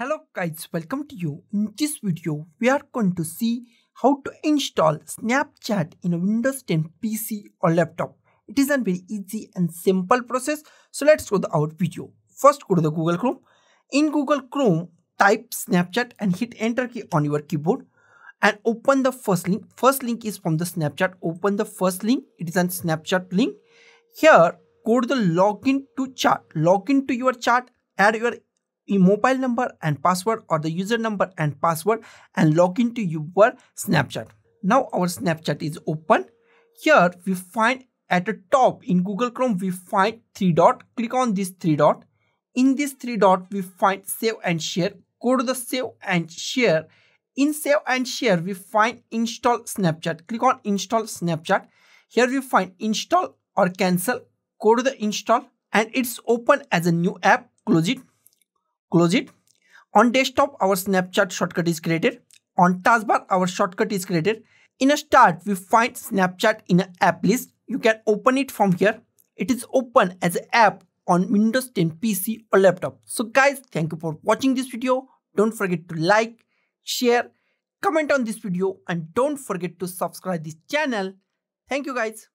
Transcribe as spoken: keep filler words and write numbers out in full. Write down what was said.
Hello guys, welcome to you. In this video, we are going to see how to install Snapchat in a Windows ten P C or laptop. It is a very easy and simple process. So let's go to our video. First, go to the Google Chrome. In Google Chrome, type Snapchat and hit enter key on your keyboard and open the first link. First link is from the Snapchat. Open the first link. It is a Snapchat link. Here, go to the login to chat. Login to your chat. Add your mobile number and password or the user number and password and log into your Snapchat. Now our Snapchat is open. Here we find at the top in Google Chrome we find three dot. Click on this three dot. In this three dot we find save and share. Go to the save and share. In save and share we find install Snapchat. Click on install Snapchat. Here we find install or cancel. Go to the install and it's open as a new app. Close it. Close it. On desktop, our Snapchat shortcut is created. On taskbar, our shortcut is created. In a start, we find Snapchat in an app list. You can open it from here. It is open as an app on Windows ten P C or laptop. So guys, thank you for watching this video. Don't forget to like, share, comment on this video and don't forget to subscribe this channel. Thank you guys.